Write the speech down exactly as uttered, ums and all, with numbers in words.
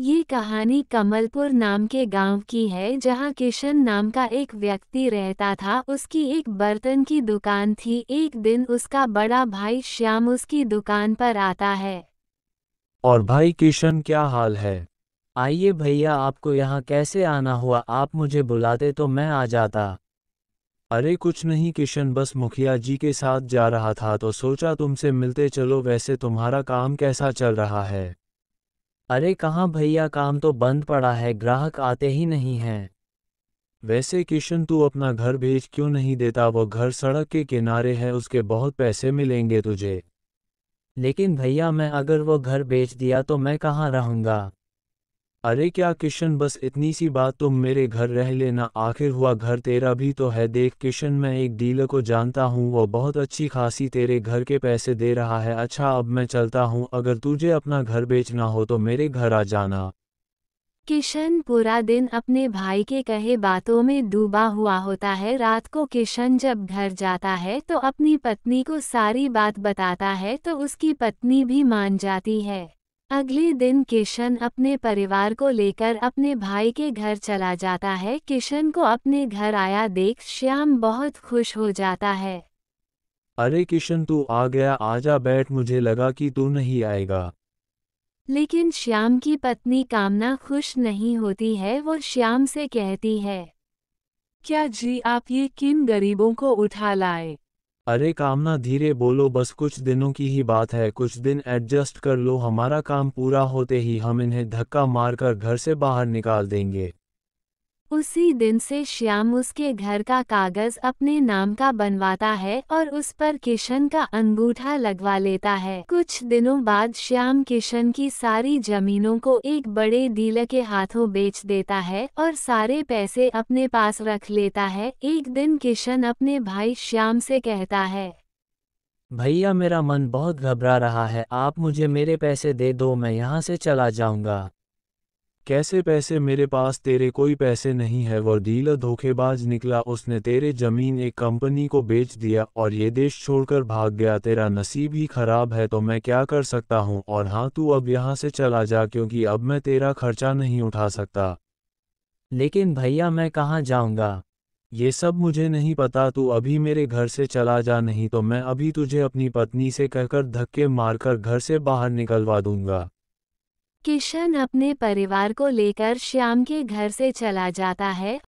ये कहानी कमलपुर नाम के गांव की है, जहां किशन नाम का एक व्यक्ति रहता था। उसकी एक बर्तन की दुकान थी। एक दिन उसका बड़ा भाई श्याम उसकी दुकान पर आता है। और भाई किशन, क्या हाल है? आइए भैया, आपको यहाँ कैसे आना हुआ? आप मुझे बुलाते तो मैं आ जाता। अरे कुछ नहीं किशन, बस मुखिया जी के साथ जा रहा था तो सोचा तुमसे मिलते चलो। वैसे तुम्हारा काम कैसा चल रहा है? अरे कहाँ भैया, काम तो बंद पड़ा है, ग्राहक आते ही नहीं हैं। वैसे किशन, तू अपना घर बेच क्यों नहीं देता? वो घर सड़क के किनारे है, उसके बहुत पैसे मिलेंगे तुझे। लेकिन भैया, मैं अगर वो घर बेच दिया तो मैं कहाँ रहूँगा? अरे क्या किशन, बस इतनी सी बात, तुम मेरे घर रह लेना, आखिर हुआ घर तेरा भी तो है। देख किशन, मैं एक डीलर को जानता हूँ, वो बहुत अच्छी खासी तेरे घर के पैसे दे रहा है। अच्छा अब मैं चलता हूँ, अगर तुझे अपना घर बेचना हो तो मेरे घर आ जाना। किशन पूरा दिन अपने भाई के कहे बातों में डूबा हुआ होता है। रात को किशन जब घर जाता है तो अपनी पत्नी को सारी बात बताता है, तो उसकी पत्नी भी मान जाती है। अगले दिन किशन अपने परिवार को लेकर अपने भाई के घर चला जाता है। किशन को अपने घर आया देख श्याम बहुत खुश हो जाता है। अरे किशन, तू आ गया, आजा बैठ, मुझे लगा कि तू नहीं आएगा। लेकिन श्याम की पत्नी कामना खुश नहीं होती है। वो श्याम से कहती है, क्या जी आप ये किन गरीबों को उठा लाए? अरे कामना, धीरे बोलो, बस कुछ दिनों की ही बात है, कुछ दिन एडजस्ट कर लो, हमारा काम पूरा होते ही हम इन्हें धक्का मारकर घर से बाहर निकाल देंगे। उसी दिन से श्याम उसके घर का कागज अपने नाम का बनवाता है और उस पर किशन का अंगूठा लगवा लेता है। कुछ दिनों बाद श्याम किशन की सारी जमीनों को एक बड़े डीलर के हाथों बेच देता है और सारे पैसे अपने पास रख लेता है। एक दिन किशन अपने भाई श्याम से कहता है, भैया मेरा मन बहुत घबरा रहा है, आप मुझे मेरे पैसे दे दो, मैं यहाँ से चला जाऊँगा। कैसे पैसे? मेरे पास तेरे कोई पैसे नहीं है। वो डीलर धोखेबाज निकला, उसने तेरे ज़मीन एक कंपनी को बेच दिया और ये देश छोड़कर भाग गया। तेरा नसीब ही खराब है, तो मैं क्या कर सकता हूँ। और हाँ, तू अब यहाँ से चला जा, क्योंकि अब मैं तेरा खर्चा नहीं उठा सकता। लेकिन भैया मैं कहाँ जाऊँगा? ये सब मुझे नहीं पता, तू अभी मेरे घर से चला जा, नहीं तो मैं अभी तुझे अपनी पत्नी से कहकर धक्के मारकर घर से बाहर निकलवा दूँगा। किशन अपने परिवार को लेकर श्याम के घर से चला जाता है